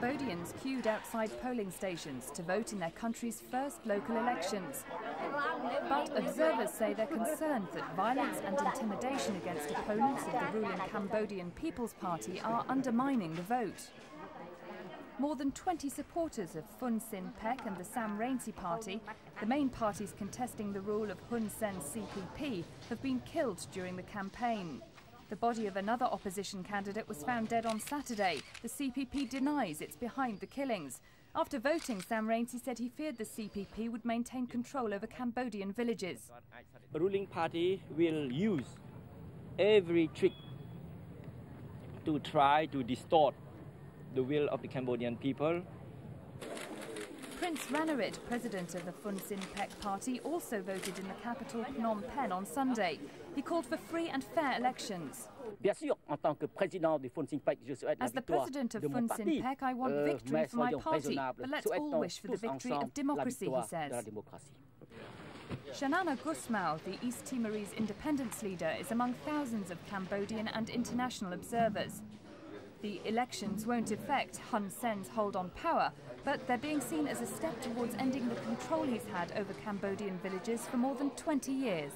Cambodians queued outside polling stations to vote in their country's first local elections. But observers say they're concerned that violence and intimidation against opponents of the ruling Cambodian People's Party are undermining the vote. More than 20 supporters of Funcinpec and the Sam Rainsy Party, the main parties contesting the rule of Hun Sen's CPP, have been killed during the campaign. The body of another opposition candidate was found dead on Saturday. The CPP denies it's behind the killings. After voting, Sam Rainsy said he feared the CPP would maintain control over Cambodian villages. The ruling party will use every trick to try to distort the will of the Cambodian people. Prince Ranariddh, president of the Funcinpec Party, also voted in the capital Phnom Penh on Sunday. He called for free and fair elections. As the president of Funcinpec, I want victory for my party, but let's all wish for the victory of democracy, he says. Xanana Gusmao, the East Timorese independence leader, is among thousands of Cambodian and international observers. The elections won't affect Hun Sen's hold on power, but they're being seen as a step towards ending the control he's had over Cambodian villages for more than 20 years.